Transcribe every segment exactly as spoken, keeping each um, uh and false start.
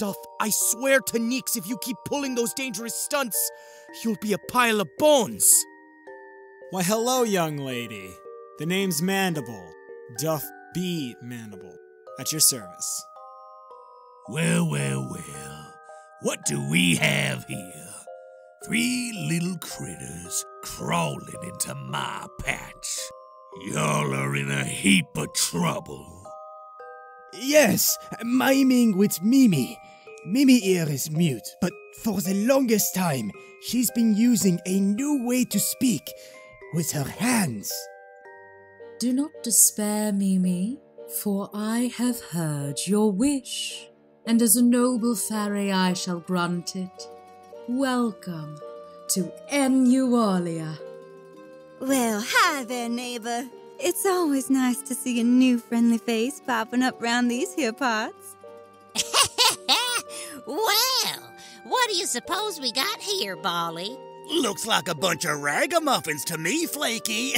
Duff, I swear to Nyx, if you keep pulling those dangerous stunts, you'll be a pile of bones. Why, hello, young lady. The name's Mandible. Duff B. Mandible. At your service. Well, well, well. What do we have here? Three little critters crawling into my patch. Y'all are in a heap of trouble. Yes, miming with Mimi. Mimi here is mute, but for the longest time, she's been using a new way to speak, with her hands. Do not despair, Mimi, for I have heard your wish, and as a noble fairy I shall grant it. Welcome to Enualia. Well, hi there, neighbor. It's always nice to see a new friendly face popping up round these here parts. Well, what do you suppose we got here, Bally? Looks like a bunch of ragamuffins to me, Flaky.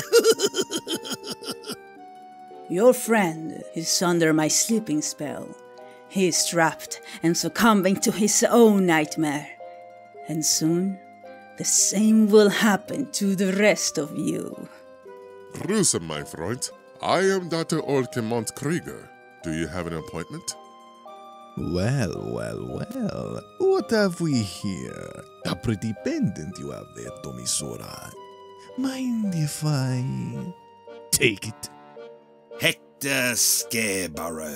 Your friend is under my sleeping spell. He is trapped and succumbing to his own nightmare. And soon, the same will happen to the rest of you. Gruesome, my friend. I am Doctor Alchemont Krieger. Do you have an appointment? Well, well, well. What have we here? A pretty pendant you have there, Tomisora. Mind if I... take it? Hector Scareborough.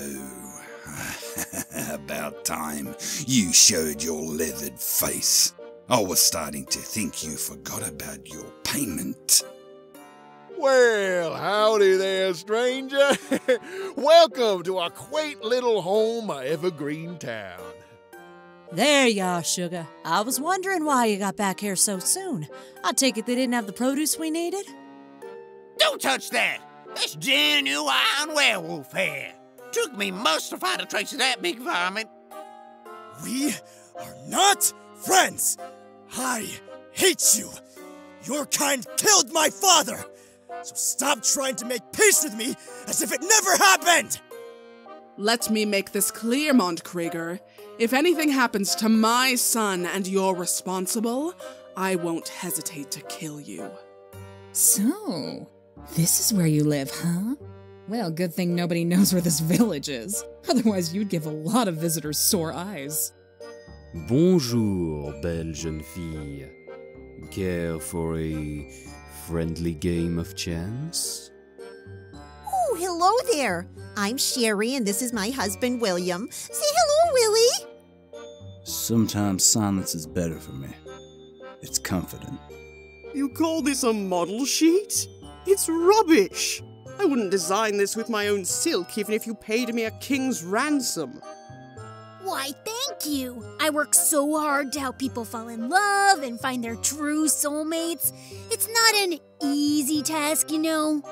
About time you showed your leathered face. I was starting to think you forgot about your payment. Well, howdy there, stranger. Welcome to our quaint little home, Evergreen Town. There you are, sugar. I was wondering why you got back here so soon. I take it they didn't have the produce we needed? Don't touch that! That's genuine werewolf hair. Took me months to find a trace of that big varmint. We are not friends. I hate you. Your kind killed my father. So stop trying to make peace with me as if it never happened! Let me make this clear, Mont Krieger. If anything happens to my son and you're responsible, I won't hesitate to kill you. So, this is where you live, huh? Well, good thing nobody knows where this village is. Otherwise, you'd give a lot of visitors sore eyes. Bonjour, belle jeune fille. Care for a... friendly game of chance? Oh, hello there. I'm Sherry, and this is my husband, William. Say hello, Willie. Sometimes silence is better for me. It's comforting. You call this a model sheet? It's rubbish. I wouldn't design this with my own silk, even if you paid me a king's ransom. Why, thank you. I work so hard to help people fall in love and find their true soulmates. It's not an easy task, you know.